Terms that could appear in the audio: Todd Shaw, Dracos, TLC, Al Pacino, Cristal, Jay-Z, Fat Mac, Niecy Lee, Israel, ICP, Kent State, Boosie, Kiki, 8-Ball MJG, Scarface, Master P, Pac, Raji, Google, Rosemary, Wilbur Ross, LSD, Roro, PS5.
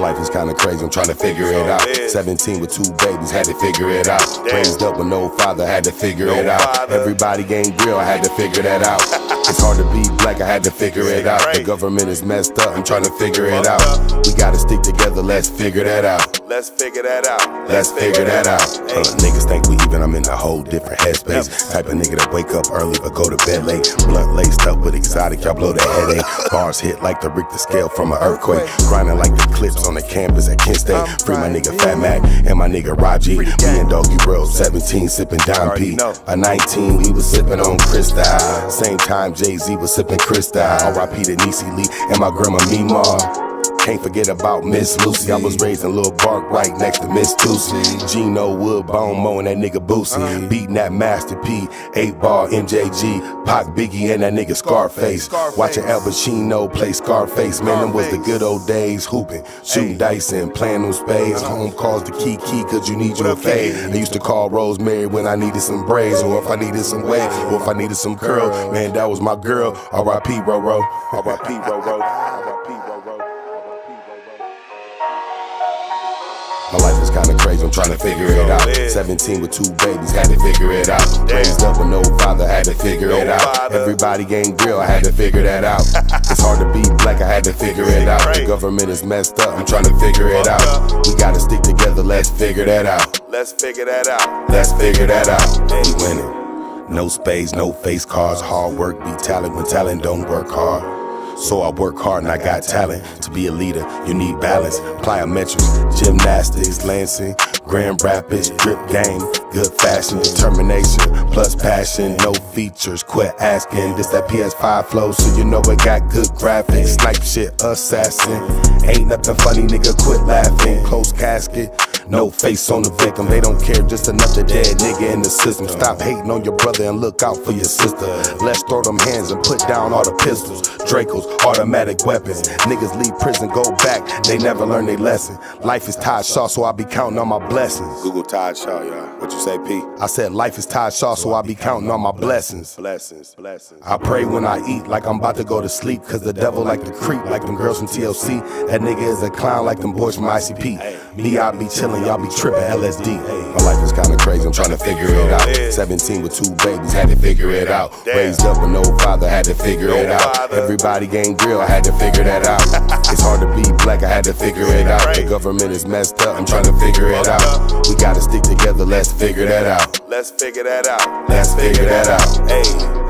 life is kinda crazy, I'm trying to figure it out. 17 with 2 babies, had to figure it out. Raised up with no father, had to figure it out. Everybody ain't real, I had to figure that out. It's hard to be black, I had to figure it out. The government is messed up, I'm trying to figure it out. We gotta stick together, let's figure that out. Let's figure that out. Let's figure that out. Niggas think we even, I'm in a whole different headspace. Type of nigga that wake up early but go to bed late. Blunt laced up with exotic, y'all blow the headache. Bars hit like the Richter scale from an earthquake. Grinding like the clips on the campus at Kent State. Free my nigga Fat Mac and my nigga Raji. Me and Doggy Bro, 17, sipping Dom P. A 19, we was sipping on Cristal. Same time Jay-Z was sipping Cristal. R.I.P. to Niecy Lee and my grandma Meemaw. Can't forget about Miss Lucy. I was raised in Little Bark right next to Miss Tootsie. Gino Woodbone mowing that nigga Boosie. Beating that Master P, 8-Ball MJG, Pac, Biggie, and that nigga Scarface. Watching Al Pacino play Scarface. Man, them was the good old days hooping, shooting dice and playing them spades. Home calls to Kiki, cause you need your fade. I used to call Rosemary when I needed some braids, or if I needed some waves, or if I needed some curl. Man, that was my girl. R.I.P. Roro, R.I.P. Roro, R.I.P. Roro. My life is kinda crazy, I'm trying to figure it out. 17 with 2 babies, had to figure it out. Raised up with no father, had to figure it out. Everybody ain't real, I had to figure that out. It's hard to be black, I had to figure it out. The government is messed up, I'm trying to figure it out. We gotta stick together, let's figure that out. Let's figure that out. Let's figure that out. We winning. No spades, no face cards. Hard work, be talent when talent don't work hard. So I work hard and I got talent. To be a leader, you need balance. Plyometrics, gymnastics, Lansing, Grand Rapids, drip game, good fashion, determination, plus passion, no features, quit asking. This that PS5 flow, so you know it got good graphics. Snipe shit, assassin, ain't nothing funny, nigga, quit laughing. Close casket, no face on the victim. They don't care, just another dead nigga in the system. Stop hating on your brother and look out for your sister. Let's throw them hands and put down all the pistols. Dracos, automatic weapons. Niggas leave prison, go back, they never learn their lesson. Life is Todd Shaw, so I be counting on my blessings. Google Todd Shaw, y'all. What you say, P? I said life is Todd Shaw, so I be counting on my blessings. I pray when I eat like I'm about to go to sleep, cause the devil like to creep like them girls from TLC. That nigga is a clown like them boys from ICP. Me, I be chillin', y'all be trippin' LSD. My life is kinda crazy, I'm tryna figure it out. 17 with 2 babies, had to figure it out. Raised up with no father, had to figure it out. Everybody ain't real, I had to figure that out. It's hard to be black, I had to figure it out. The government is messed up, I'm tryna figure it out. We gotta stick together, let's figure that out. Let's figure that out. Let's figure that out. Hey.